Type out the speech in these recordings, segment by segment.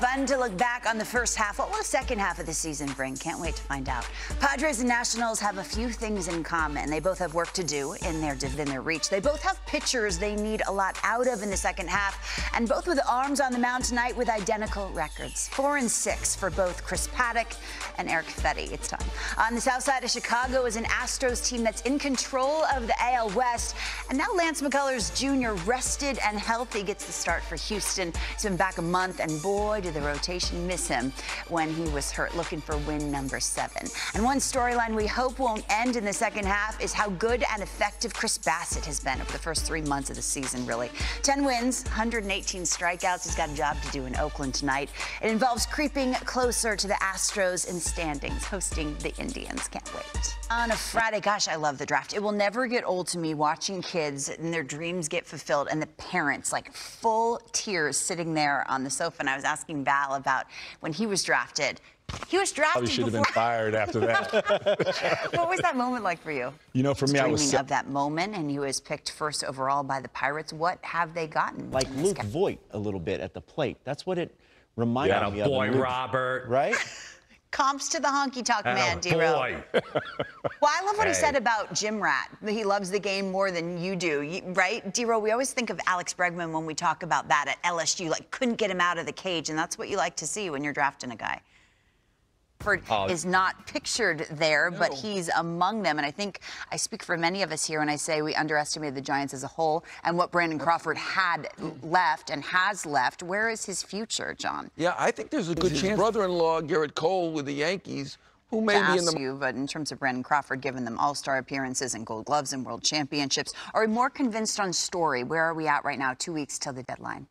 Fun to look back on the first half. What will the second half of the season bring? Can't wait to find out. Padres and Nationals have a few things in common. They both have work to do in their reach. They both have pitchers they need a lot out of in the second half, and both with arms on the mound tonight with identical records. 4-6 for both Chris Paddock and Eric Fetty. It's time. On the south side of Chicago is an Astros team that's in control of the AL West, and now Lance McCullers Jr., rested and healthy, gets the start for Houston. He's been back a month, and boy, did the rotation miss him when he was hurt. Looking for win number 7. And one storyline we hope won't end in the second half is how good and effective Chris Bassitt has been over the first 3 months of the season, really. 10 wins, 118 strikeouts. He's got a job to do in Oakland tonight. It involves creeping closer to the Astros in standings, hosting the Indians. Can't wait. On a Friday, gosh, I love the draft. It will never get old to me watching kids and their dreams get fulfilled, and the parents, like, full tears sitting there on the sofa. And I was asking Val about when he was drafted. He was drafted. Probably should have been fired after that. What was that moment like for you? You know, for me, I was dreaming of that moment, and he was picked first overall by the Pirates. What have they gotten? Like Luke Voigt a little bit at the plate. That's what it reminded me of. Boy Robert, right? Comps to the honky tonk man, D-Row. Well, I love what he said about Jim Rat. He loves the game more than you do, right, D-Row? We always think of Alex Bregman when we talk about that at LSU, like couldn't get him out of the cage, and that's what you like to see when you're drafting a guy. Is not pictured there, but he's among them. And I think I speak for many of us here when I say we underestimated the Giants as a whole and what Brandon Crawford had left and has left. Where is his future, John? Yeah, I think there's a good chance. His brother-in-law, Garrett Cole, with the Yankees, who may be in the... But in terms of Brandon Crawford, given them all-star appearances and gold gloves and world championships, are we more convinced on Story? Where are we at right now, 2 weeks till the deadline?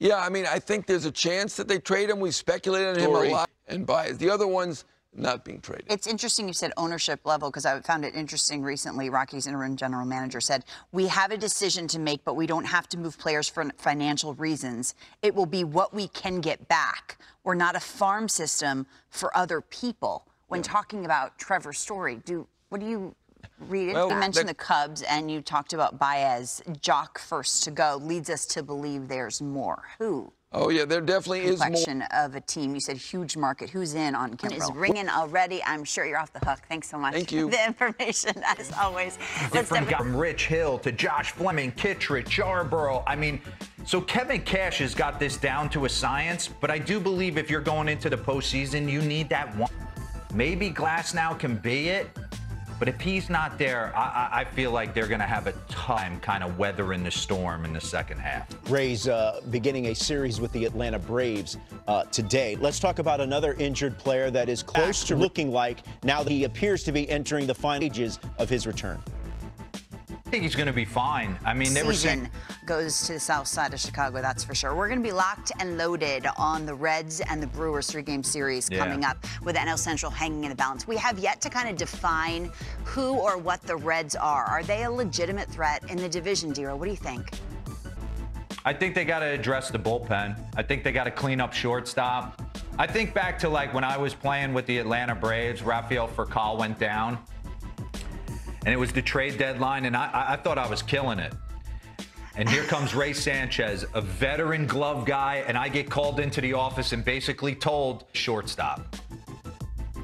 Yeah, I mean, I think there's a chance that they trade him. We speculated on him a lot. And Baez. The other one's not being traded. It's interesting you said ownership level, because I found it interesting recently. Rockies interim general manager said, we have a decision to make, but we don't have to move players for financial reasons. It will be what we can get back. We're not a farm system for other people. When talking about Trevor Story, what do you read? You mentioned the Cubs, and you talked about Baez. Jock first to go leads us to believe there's more. Who? Oh, yeah, there definitely is more. Complexion of a team. You said huge market. Who's in on Kimbrel? It's ringing already. I'm sure you're off the hook. Thanks so much. Thank you. The information, as always. From Rich Hill to Josh Fleming, Kittredge, Charborough. I mean, so Kevin Cash has got this down to a science, but I do believe if you're going into the postseason, you need that one. Maybe Glasnow can be it, but if he's not there, I feel like they're going to have a time kind of weathering the storm in the second half. Rays beginning a series with the Atlanta Braves today. Let's talk about another injured player that is close to looking like now that he appears to be entering the final stages of his return. I think he's going to be fine. I mean, they were saying... goes to the south side of Chicago, that's for sure. We're going to be locked and loaded on the Reds and the Brewers 3-game series coming up, with NL Central hanging in the balance. We have yet to kind of define who or what the Reds are. Are they a legitimate threat in the division, D-Row? What do you think? I think they got to address the bullpen. I think they got to clean up shortstop. I think back to like when I was playing with the Atlanta Braves, Rafael Furcal went down, and it was the trade deadline, and I thought I was killing it. And here comes Ray Sanchez, a veteran glove guy, and I get called into the office and basically told, shortstop.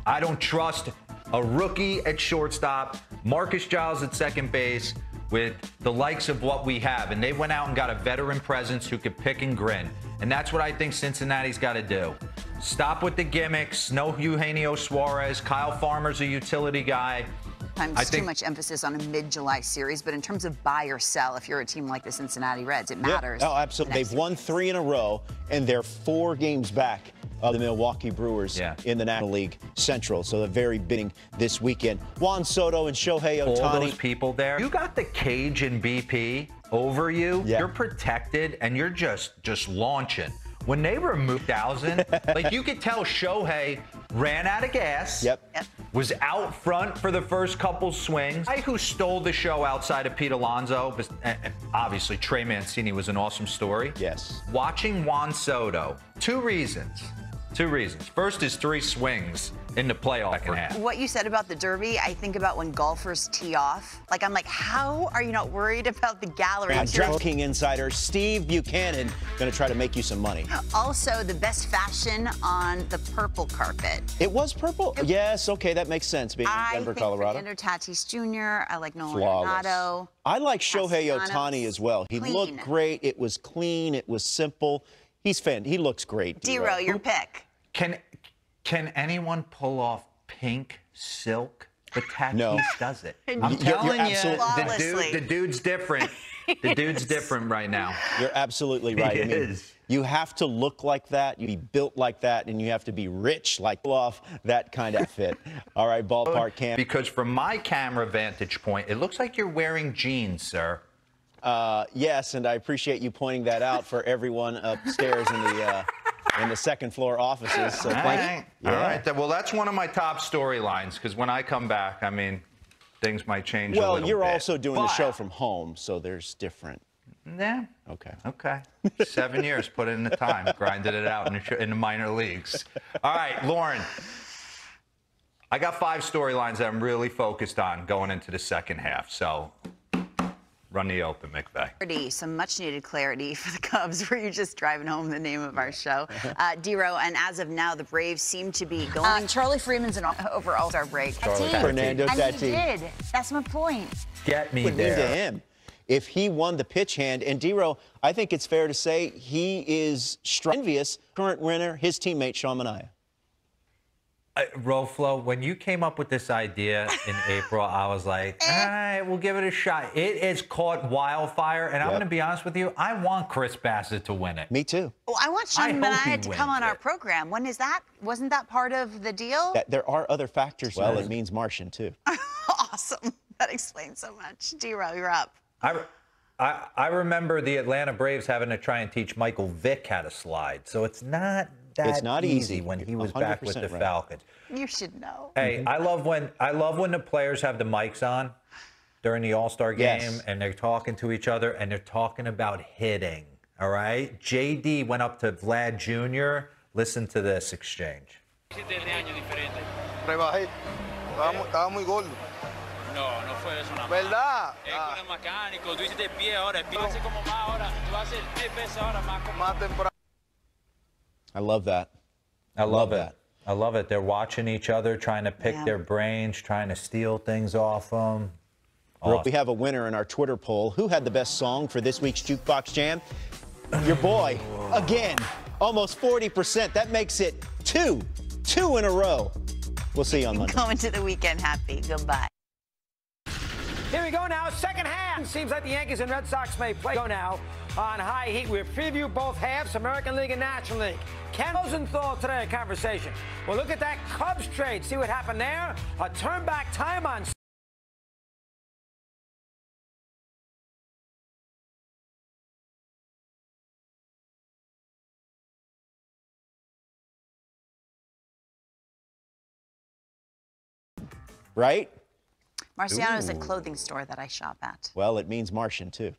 I don't trust a rookie at shortstop, Marcus Giles at second base, with the likes of what we have. And they went out and got a veteran presence who could pick and grin. And that's what I think Cincinnati's got to do. Stop with the gimmicks. No Eugenio Suarez. Kyle Farmers, a utility guy. Too much emphasis on a mid-July series, but in terms of buy or sell, if you're a team like the Cincinnati Reds, it matters. Oh, absolutely. They've won 3 in a row, and they're 4 games back of the Milwaukee Brewers in the National League Central. So they're very bidding this weekend. Juan Soto and Shohei Ohtani. All those people there. You got the cage and BP over you. Yeah. You're protected, and you're just launching. When they removed 1,000, like you could tell Shohei ran out of gas, was out front for the first couple swings. The guy who stole the show outside of Pete Alonso, and obviously Trey Mancini was an awesome story. Yes. Watching Juan Soto, 2 reasons. First is 3 swings in the playoff half. What you said about the Derby, I think about when golfers tee off. Like, I'm like, how are you not worried about the gallery? DraftKings insider Steve Buchanan going to try to make you some money. Also, the best fashion on the purple carpet. It was purple? Yes, okay, that makes sense, being in Denver, Colorado. I think Tatis Jr., I like Nolan Arenado. I like Shohei Ohtani as well. He looked great. It was clean. It was simple. He's fan. He looks great. D-Row, your pick. Can anyone pull off pink silk? But Tatis does it. I'm telling you, the dude's different. The dude's different right now. You're absolutely right. He is. You have to look like that, you be built like that, and you have to be rich, like off that kind of fit. All right, ballpark cam. Because from my camera vantage point, it looks like you're wearing jeans, sir. Yes, and I appreciate you pointing that out for everyone upstairs in the second floor offices. So All right. Well, that's one of my top storylines, because when I come back, I mean, things might change a little bit. Well, you're also doing the show from home, so there's different. Yeah. Okay. Okay. 7 years, put in the time, grinded it out in the minor leagues. All right, Lauren. I got 5 storylines that I'm really focused on going into the second half. So run the open, McVay. Some much-needed clarity for the Cubs. Were you just driving home the name of our show? D-Row, and as of now, the Braves seem to be going. Charlie Freeman's over All-Star break. Fernando Tatis. He did. That's my point. Get me there. To him. If he won the pitch hand, and D-Row, I think it's fair to say he is envious. Current winner, his teammate, Sean Manaea. Roflo, when you came up with this idea in April, I was like, all right, we'll give it a shot. It has caught wildfire, and I'm going to be honest with you, I want Chris Bassitt to win it. Me too. Well, I want Sean Manaea to come on our program. When is that? Wasn't that part of the deal? There are other factors. Well, it means Martian, too. Awesome. That explains so much. D-Row, you're up. I remember the Atlanta Braves having to try and teach Michael Vick how to slide, so it's not easy when he was back with the Falcons. You should know. Hey, I love when the players have the mics on during the All-Star game and they're talking to each other and they're talking about hitting. All right, JD went up to Vlad Jr. Listen to this exchange. No, no fue eso, una mano. ¿Verdad? Es con el mecánico, tú hiciste pie ahora, el pie hace como más ahora, tú vas a hacer 10 veces ahora más como más temprano. I love that. I love it. I love it. They're watching each other, trying to pick their brains, trying to steal things off them. Awesome. We have a winner in our Twitter poll. Who had the best song for this week's Jukebox Jam? Your boy, again, almost 40%. That makes it two in a row. We'll see you on Monday. Going to the weekend happy. Goodbye. Here we go now, second half. Seems like the Yankees and Red Sox may play now on high heat. We'll preview both halves, American League and National League. Ken Rosenthal today, a conversation. We'll look at that Cubs trade, see what happened there. A turn-back time on... Right? Marciano is a clothing store that I shop at. Well, it means Martian, too.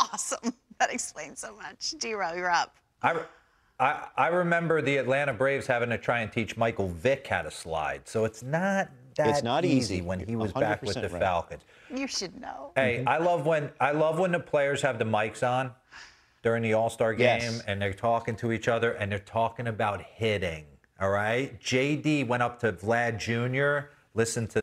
Awesome. That explains so much. D-Row, you're up. I remember the Atlanta Braves having to try and teach Michael Vick how to slide, so it's not easy when he was back with the Falcons. You should know. Hey, I love when the players have the mics on during the All-Star game and they're talking to each other and they're talking about hitting, all right? JD went up to Vlad Jr. Listen to